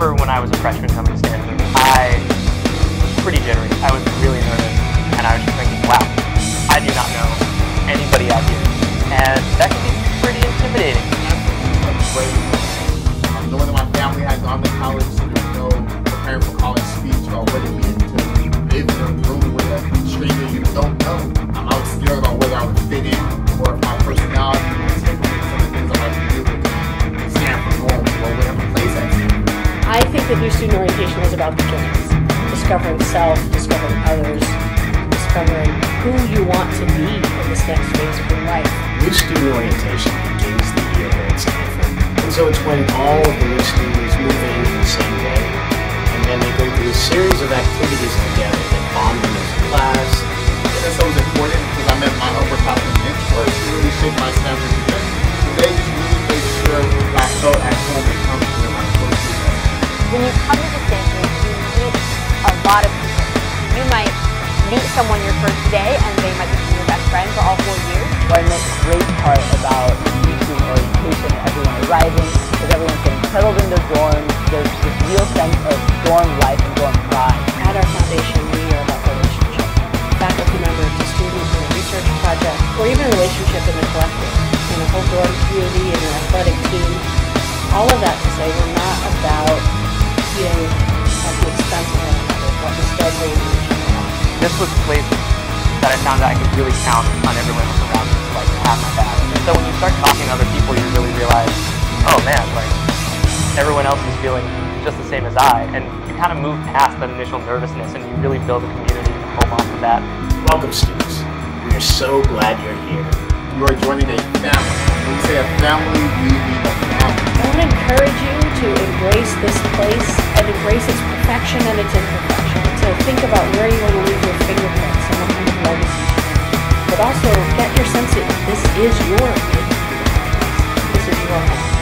remember when I was a freshman coming to Stanford, I was pretty jittery. I was really nervous, and I was just thinking, wow, I do not know anybody out here. And that can be pretty intimidating. The way that my family has gone to college, so there's no preparing for college speech or what it means to live in a room with a stranger you don't know. I'm always scared about whether I would fit in or if my personality would take some of the things I like to do with Stanford or whatever place I am. I think that new student orientation is about the beginnings. Discovering self, discovering others, discovering who you want to be in this next phase of your life. New student orientation begins the year here at Stanford. And so it's when all of the new students move in the same way. And then they go through a series of activities together that bond them as a class. And it's so important because I met my upperclassmen mentors who really shaped my Stanford trajectory. So they just really made sure that I felt at home and comfortable in my social life. When you come to Stanford, you meet a lot of people. You might meet someone your first day and they might become your best friend for all 4 years. Well, I mean, the great part about new student orientation, everyone arriving, is everyone's getting settled in their dorms. There's this real sense of dorm life and dorm pride. At our foundation, we are about relationship. Faculty member to student in a research project, or even a relationship in the collective, in a whole dorm community, in an athletic team. All of that to say we're not about being at the expense of what we still believe. This was a place that I found that I could really count on everyone else around me to like have my back. And so when you start talking to other people, you really realize, oh man, like everyone else is feeling just the same as I. And you kind of move past that initial nervousness, and you really build a community to home off of that. Welcome, students. We are so glad you're here. You are joining a family. When we say a family, we mean a family. I want to encourage you to embrace this place and embrace its perfection and its imperfection. So think about where you want to leave your fingerprints and what kind of legacy. But also get your sense that this is your home. This is your home.